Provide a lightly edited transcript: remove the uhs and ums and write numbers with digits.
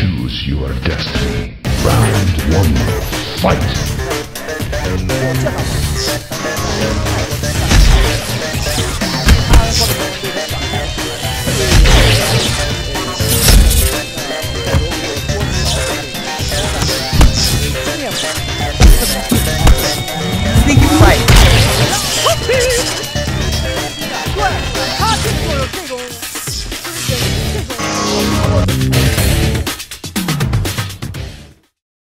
Choose your destiny. Round 1. Fight!